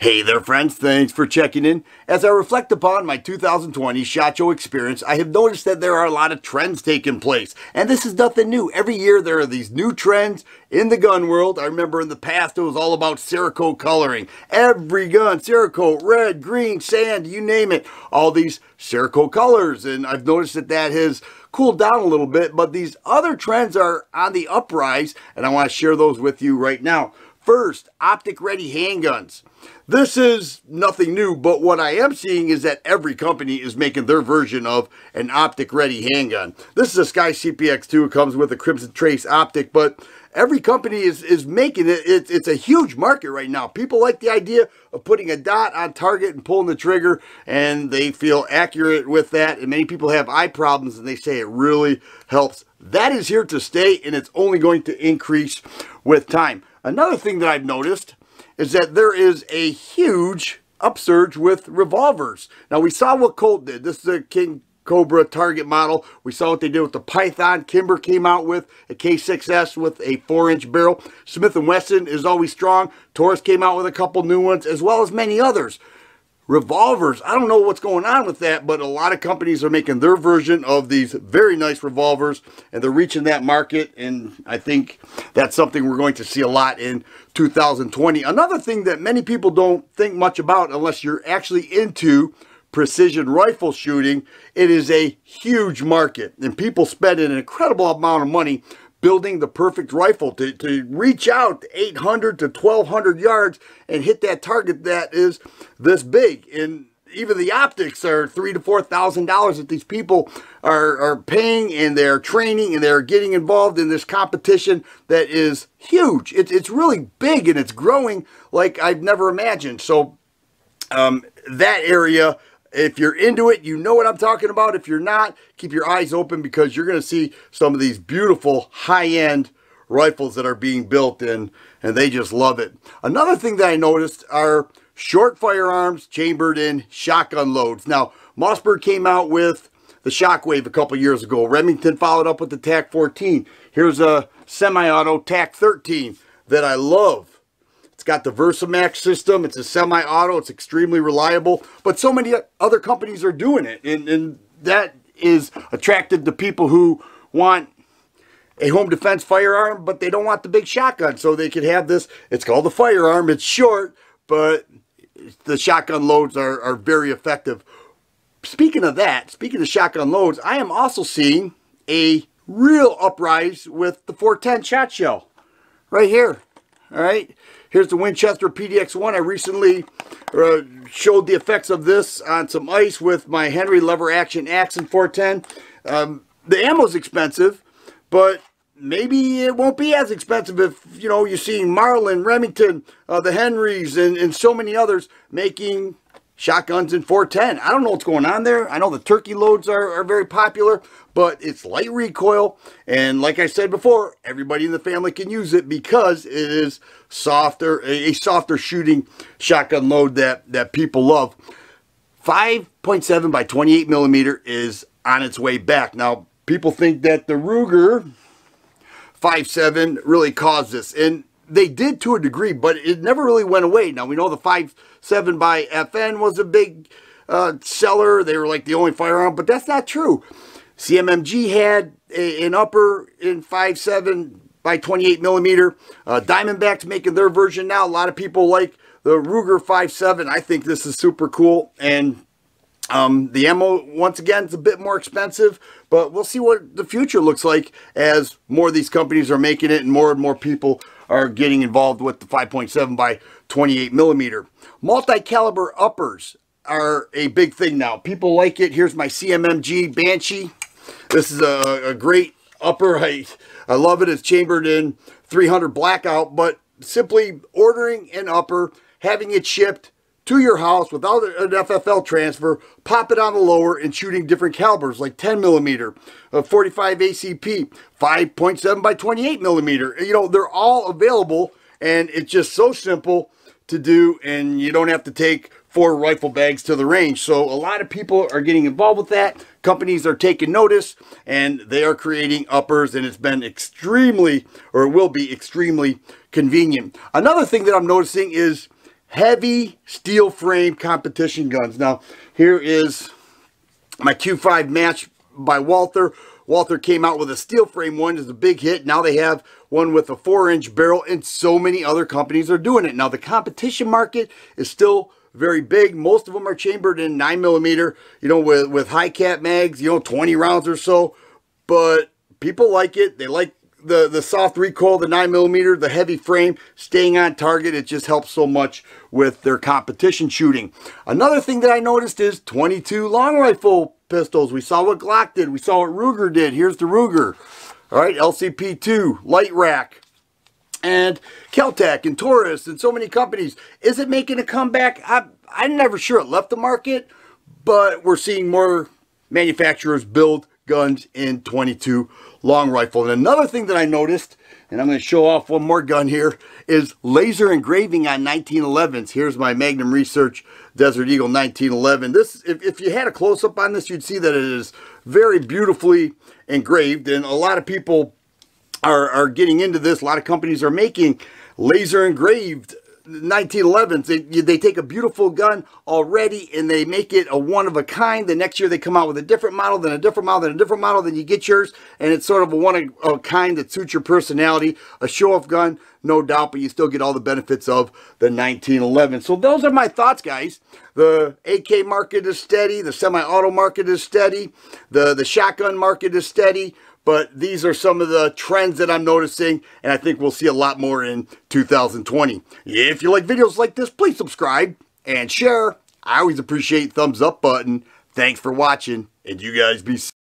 Hey there friends, thanks for checking in. As I reflect upon my 2020 SHOT Show experience, I have noticed that there are a lot of trends taking place. And this is nothing new. Every year there are these new trends in the gun world. I remember in the past it was all about Cerakote coloring. Every gun, Cerakote, red, green, sand, you name it. All these Cerakote colors, and I've noticed that that has cooled down a little bit, but these other trends are on the uprise, and I want to share those with you right now. First, optic ready handguns. This is nothing new, but what I am seeing is that every company is making their version of an optic ready handgun. This is a Sky CPX2. It comes with a Crimson Trace optic, but every company is making it. It's a huge market right now. People like the idea of putting a dot on target and pulling the trigger, and they feel accurate with that. And many people have eye problems, and they say it really helps. That is here to stay, and it's only going to increase with time. Another thing that I've noticed is that there is a huge upsurge with revolvers. Now, we saw what Colt did. This is a King Cobra target model. We saw what they did with the Python. Kimber came out with a K6S with a 4-inch barrel. Smith & Wesson is always strong. Taurus came out with a couple new ones, as well as many others. Revolvers, I don't know what's going on with that, but a lot of companies are making their version of these very nice revolvers, and they're reaching that market, and I think that's something we're going to see a lot in 2020. Another thing that many people don't think much about unless you're actually into precision rifle shooting, it is a huge market, and people spend an incredible amount of money building the perfect rifle to reach out 800 to 1,200 yards and hit that target that is this big. And even the optics are $3,000 to $4,000 that these people are paying, and they're training, and they're getting involved in this competition that is huge. It's really big, and it's growing like I've never imagined. So that area, if you're into it, you know what I'm talking about. If you're not, keep your eyes open, because you're going to see some of these beautiful high-end rifles that are being built in, and they just love it. Another thing that I noticed are short firearms chambered in shotgun loads. Now, Mossberg came out with the Shockwave a couple years ago. Remington followed up with the TAC-14. Here's a semi-auto TAC-13 that I love. It's got the Versamax system. It's a semi-auto. It's extremely reliable. But so many other companies are doing it. And that is attractive to people who want a home defense firearm, but they don't want the big shotgun. So they could have this. It's called the firearm. It's short, but the shotgun loads are very effective. Speaking of that, speaking of shotgun loads, I am also seeing a real uprise with the 410 shot shell right here. All right, here's the Winchester PDX1. I recently showed the effects of this on some ice with my Henry lever action axe in 410. The ammo's expensive, but maybe it won't be as expensive if, you know, you're seeing Marlin, Remington, the Henrys, and so many others making shotguns in 410. I don't know what's going on there. I know the turkey loads are very popular, but it's light recoil, and like I said before, everybody in the family can use it because it is softer, a softer shooting shotgun load that people love. 5.7 by 28 millimeter is on its way back. Now, people think that the Ruger 5.7 really caused this, and they did to a degree, but it never really went away. Now, we know the 5.7 by FN was a big seller. They were like the only firearm, but that's not true. CMMG had an upper in 5.7 by 28 millimeter. Diamondback's making their version now. A lot of people like the Ruger 5.7. I think this is super cool. And the ammo, once again, is a bit more expensive, but we'll see what the future looks like as more of these companies are making it and more people are getting involved with the 5.7 by 28 millimeter. Multi-caliber uppers are a big thing now. People like it. Here's my CMMG Banshee. This is a great upper. I love it. It's chambered in 300 blackout, but simply ordering an upper, having it shipped to your house without an FFL transfer, pop it on the lower and shooting different calibers like 10mm, 45 ACP, 5.7 by 28mm. You know, they're all available, and it's just so simple to do, and you don't have to take 4 rifle bags to the range. So a lot of people are getting involved with that. Companies are taking notice, and they are creating uppers, and it's been extremely, or will be extremely convenient. Another thing that I'm noticing is heavy steel frame competition guns. Now, here is my Q5 Match by Walther. Walther came out with a steel frame one. It's a big hit. Now they have one with a 4-inch barrel, and so many other companies are doing it. Now, the competition market is still very big. Most of them are chambered in 9mm, you know, with high cap mags, you know, 20 rounds or so. But people like it. They like the soft recoil, the 9mm, the heavy frame, staying on target. It just helps so much with their competition shooting. Another thing that I noticed is 22 long rifle pistols. We saw what Glock did. We saw what Ruger did. Here's the Ruger. All right, LCP2, light rack, and Kel-Tec and Taurus and so many companies. Is it making a comeback? I'm never sure it left the market, but we're seeing more manufacturers build guns in 22 long rifle. And another thing that I noticed, and I'm going to show off one more gun here, is laser engraving on 1911s. Here's my Magnum Research Desert Eagle 1911. This, if you had a close-up on this, you'd see that it is very beautifully engraved, and a lot of people are getting into this. A lot of companies are making laser engraved 1911s. They take a beautiful gun already and they make it a one of a kind. The next year they come out with a different model, then a different model, then a different model, then you get yours, and it's sort of a one of a kind that suits your personality. A show-off gun, no doubt, but you still get all the benefits of the 1911. So those are my thoughts, guys. The AK market is steady, the semi-auto market is steady, the shotgun market is steady. But these are some of the trends that I'm noticing, and I think we'll see a lot more in 2020. If you like videos like this, please subscribe and share. I always appreciate the thumbs up button. Thanks for watching, and you guys be safe.